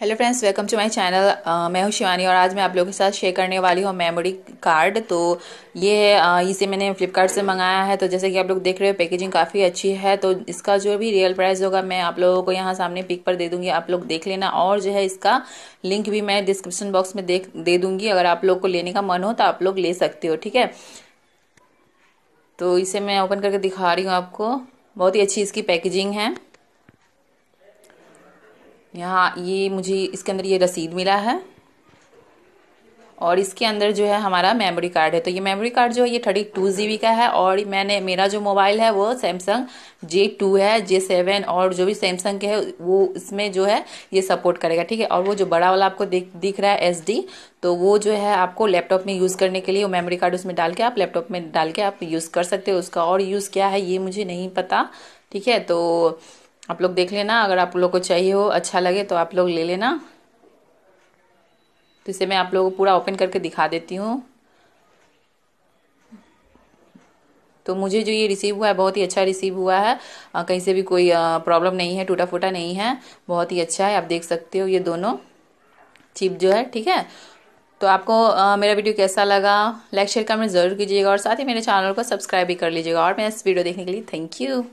Hello friends, welcome to my channel. मैं हूँ शिवानी और आज मैं आप लोगों के साथ शेयर करने वाली हूँ मेमोरी कार्ड। तो ये इसे मैंने फ्लिपकार्ट से मंगाया है। तो जैसे कि आप लोग देख रहे हो पैकेजिंग काफ़ी अच्छी है। तो इसका जो भी रियल प्राइस होगा मैं आप लोगों को यहाँ सामने पिक पर दे दूँगी, आप लोग देख लेना। और जो है इसका लिंक भी मैं डिस्क्रिप्शन बॉक्स में दे दूँगी। अगर आप लोग को लेने का मन हो तो आप लोग ले सकते हो, ठीक है। तो इसे मैं ओपन करके दिखा रही हूँ आपको। बहुत ही अच्छी इसकी पैकेजिंग है। यहाँ ये मुझे इसके अंदर ये रसीद मिला है और इसके अंदर जो है हमारा मेमोरी कार्ड है। तो ये मेमोरी कार्ड जो है ये 32 GB का है और मेरा जो मोबाइल है वो सैमसंग J2 है, J7 और जो भी सैमसंग के है वो इसमें जो है ये सपोर्ट करेगा, ठीक है। और वो जो बड़ा वाला आपको दिख रहा है SD, तो वो जो है आपको लैपटॉप में यूज़ करने के लिए वो मेमोरी कार्ड उसमें डाल के आप लैपटॉप में डाल के आप यूज़ कर सकते हो उसका। और यूज़ क्या है ये मुझे नहीं पता, ठीक है। तो आप लोग देख लेना, अगर आप लोग को चाहिए हो, अच्छा लगे तो आप लोग ले लेना। तो इसे मैं आप लोगों को पूरा ओपन करके दिखा देती हूँ। तो मुझे जो ये रिसीव हुआ है बहुत ही अच्छा रिसीव हुआ है। कहीं से भी कोई प्रॉब्लम नहीं है, टूटा फूटा नहीं है, बहुत ही अच्छा है। आप देख सकते हो ये दोनों चिप जो है, ठीक है। तो आपको मेरा वीडियो कैसा लगा, लाइक शेयर कमेंट ज़रूर कीजिएगा और साथ ही मेरे चैनल को सब्सक्राइब भी कर लीजिएगा। और मैं इस वीडियो देखने के लिए थैंक यू।